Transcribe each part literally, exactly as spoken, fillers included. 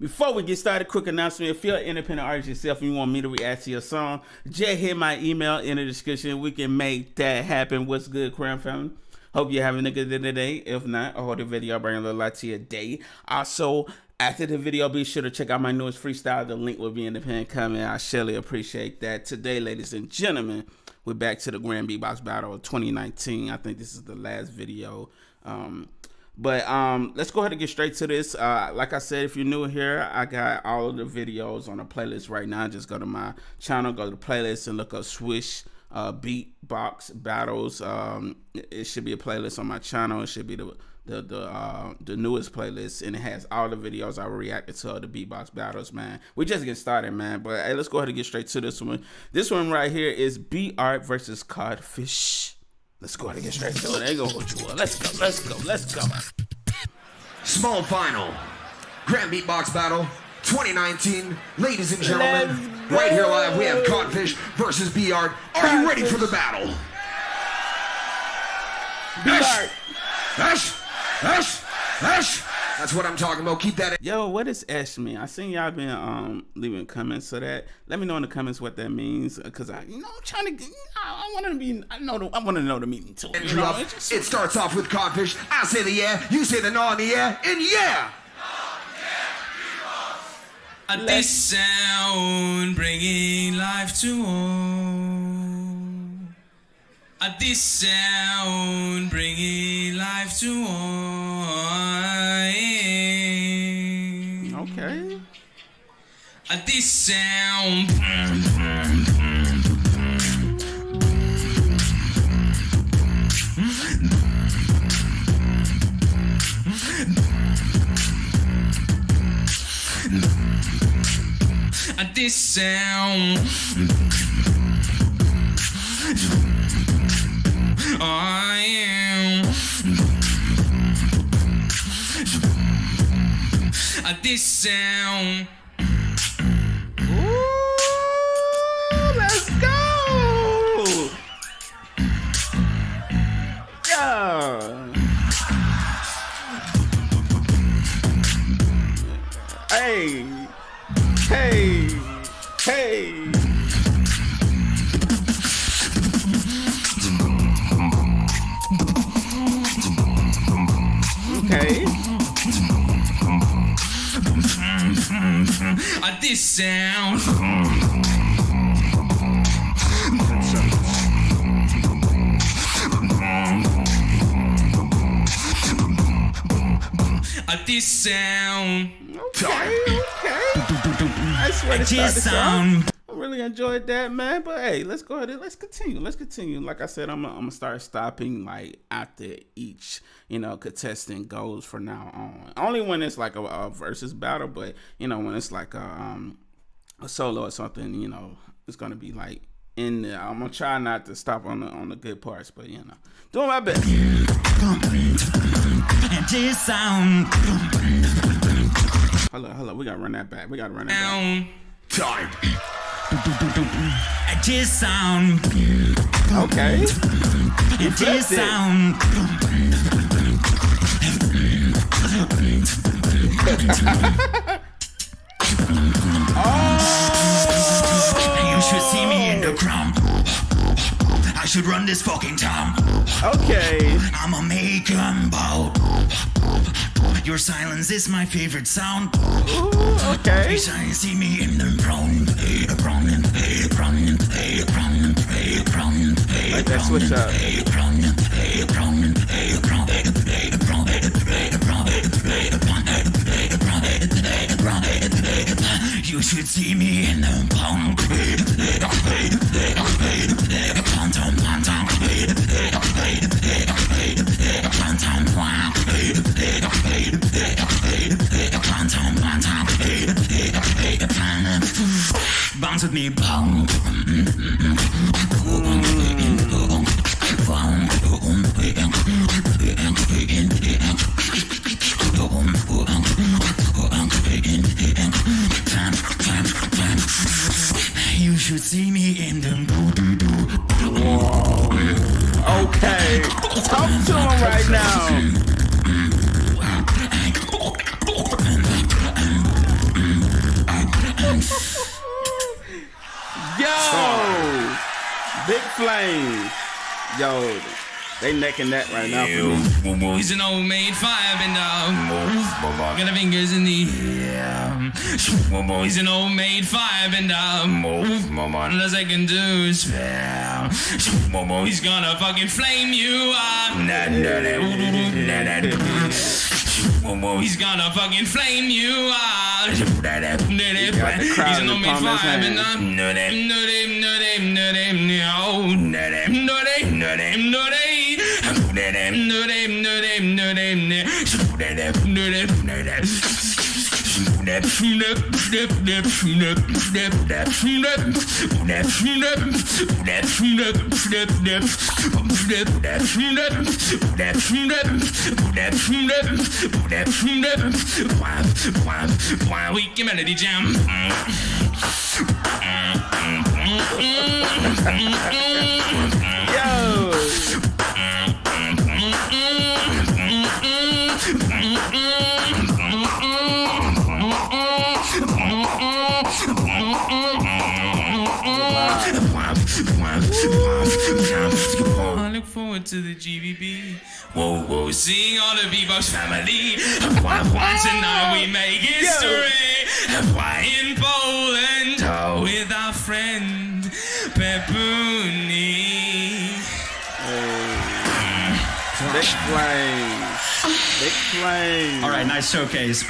Before we get started, quick announcement. If you're an independent artist yourself and you want me to react to your song, just hit my email in the description. We can make that happen. What's good, Crown Family? Hope you're having a good day today. If not, I hope the video bring a little light to your day. Also, after the video, be sure to check out my newest freestyle. The link will be in the pinned comment. I surely appreciate that. Today, ladies and gentlemen, we're back to the Grand Beatbox Battle of twenty nineteen. I think this is the last video. Um... But um, let's go ahead and get straight to this. Uh, like I said, if you're new here, I got all of the videos on a playlist right now. Just go to my channel, go to the playlist, and look up Swish uh, Beatbox Battles. Um, it should be a playlist on my channel. It should be the the the, uh, the newest playlist, and it has all the videos I reacted to the Beatbox Battles. Man, we just get started, man. But hey, let's go ahead and get straight to this one. This one right here is B-Art versus Codfish. Let's go ahead and get straight to it. There you go, Chua. Let's go, let's go, let's go. Small final. Grand Beatbox Battle twenty nineteen. Ladies and gentlemen, right here live, we have Codfish versus B-Art. Are you ready for the battle? B-Art. Ash! Ash! Ash! That's what I'm talking about. Keep that in. Yo, what does Ash mean? I seen y'all been um leaving comments for that. Let me know in the comments what that means, cause I, you know, I'm trying to. I, I want to be. I know. The, I want to know the meaning too. You know? It, just, it starts off with Codfish. I say the yeah, you say the no in the air, and yeah. At this sound, bringing life to all. At this sound, bringing life to all. Okay. At this sound, at this sound, I am. At this sound. Ooh, let's go. Yeah. Hey, hey, hey. Okay. At this sound, at this sound, okay, okay. At this sound. I really enjoyed that, man. But hey, let's go ahead and let's continue. Let's continue. Like I said, I'm gonna start stopping like after each, you know, contestant goes for now on. Only when it's like a, a versus battle, but you know, when it's like a um a solo or something, you know, it's gonna be like in there. I'm gonna try not to stop on the on the good parts, but you know, doing my best. Hold on, hold on, we gotta run that back. We gotta run that back. Time. At this sound. Okay. At this sound. Oh. You should see me in the crowd. I should run this fucking town. Okay. I'ma make 'em bow. Your silence is my favorite sound. Ooh, okay. Every time you see me in the brown, brown, brown, brown, brown, brown, that's what's up. Brown, brown, brown, you should see me in the brown. Bounce with me, bounce. You should see me in the whoa. Okay, talk to him right now. flames. Yo, they necking that right now for me. He's an old maid five and uh got the fingers in the yeah. He's an old maid five and uh unless I can do spell. He's gonna fucking flame you up. He's gonna fucking flame you out. He's a no made five and I'm no name, no name, no name, no name, no name, no name, no name, no name, no name, no name, no name, no Why we can melody jam? Yo! I look forward to the G B B. Whoa, whoa, seeing all the B-Box family. Once and now we make history. Why in Poland oh. with our friend Pepeuni. Oh. Big flames. Big flames. All right, nice showcase.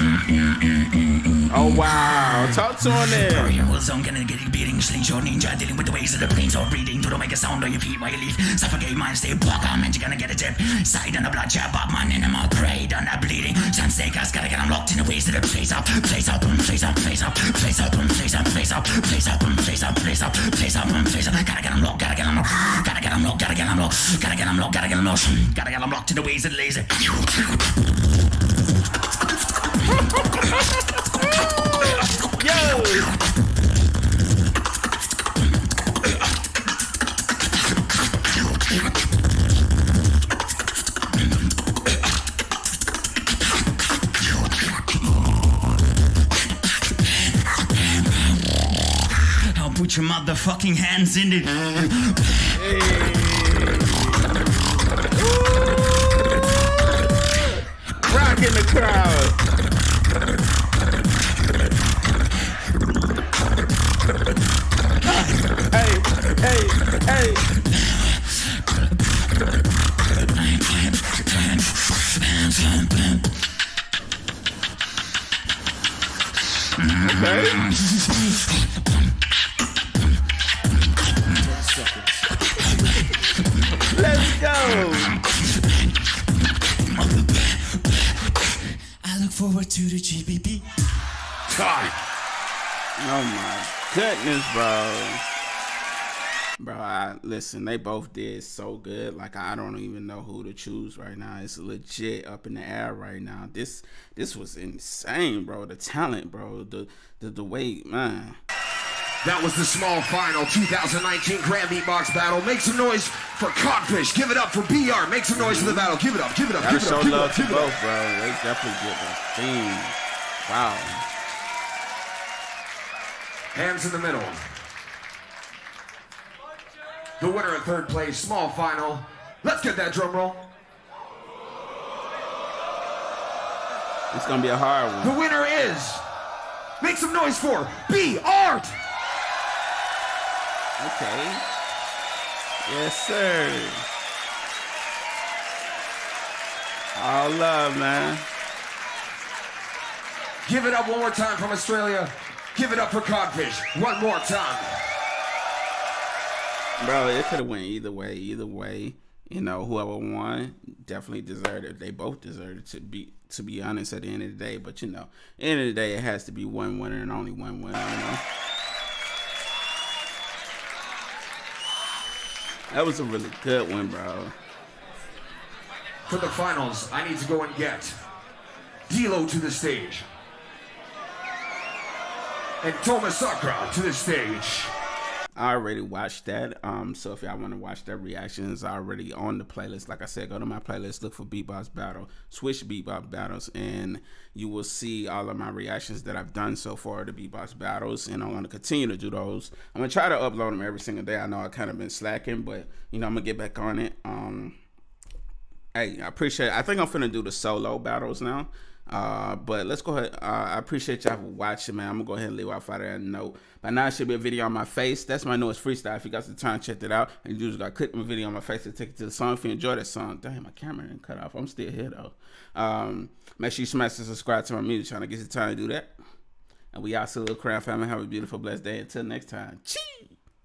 Oh wow, talk to on there. Bro, your whole song can get it beating. Slings your ninja, dealing with the waves of the plains. Or breathing, to don't make a sound on your feet while you leave. Suffocate mine, stay block, I'm and you're gonna get a tip. Side on the bloodshed, but my animal preyed on that bleeding. Some snake eyes gotta get unlocked in the ways of the place up. Place up, place up, place up, place up, place up, place up, place up, place up, place up, place up, place up. Gotta get unlocked, gotta get unlocked, gotta get unlocked, gotta get unlocked, gotta get unlocked, gotta get unlocked, gotta get unlocked in the ways of the laser. Yo! I'll put your motherfucking hands in it. Hey. Rock in the crowd. Hey! Okay. Listen, they both did so good. Like, I don't even know who to choose right now. It's legit up in the air right now. This this was insane, bro. The talent, bro. The the, the way, man. That was the small final two thousand nineteen Grand Beatbox Battle. Make some noise for Codfish. Give it up for B-Art. Make some noise mm-hmm. for the battle. Give it up. Give it up. Give it up. Give it up. Give it up. Both, bro. They definitely get the theme. Wow. Hands in the middle. The winner in third place, small final. Let's get that drum roll. It's gonna be a hard one. The winner is, make some noise for B-Art. Okay. Yes, sir. All love, man. Give it up one more time from Australia. Give it up for Codfish one more time. Bro, it could have went either way. Either way, you know, whoever won definitely deserved it. They both deserved it, to be to be honest, at the end of the day. But, you know, end of the day, it has to be one winner and only one winner, you know? That was a really good one, bro. For the finals, I need to go and get D-Low to the stage. And Tomazacre to the stage. I already watched that. Um, so if y'all want to watch that reaction, it's already on the playlist. Like I said, go to my playlist, look for Beatbox Battle, switch Beatbox Battles, and you will see all of my reactions that I've done so far to Beatbox Battles, and I'm going to continue to do those. I'm going to try to upload them every single day. I know I kind of been slacking, but, you know, I'm going to get back on it. Um, hey, I appreciate it. I think I'm finna do the solo battles now. Uh, but let's go ahead. Uh, I appreciate y'all for watching, man. I'm gonna go ahead and leave off out of that note. By now, it should be a video on my face. That's my newest freestyle. If you got some time, check it out. And you just gotta click my video on my face and take it to the song. If you enjoy that song, damn, my camera didn't cut off. I'm still here though. Um, make sure you smash and subscribe to my music. Trying to get the time to do that. And we also, Crown Family, have a beautiful, blessed day. Until next time, cheese.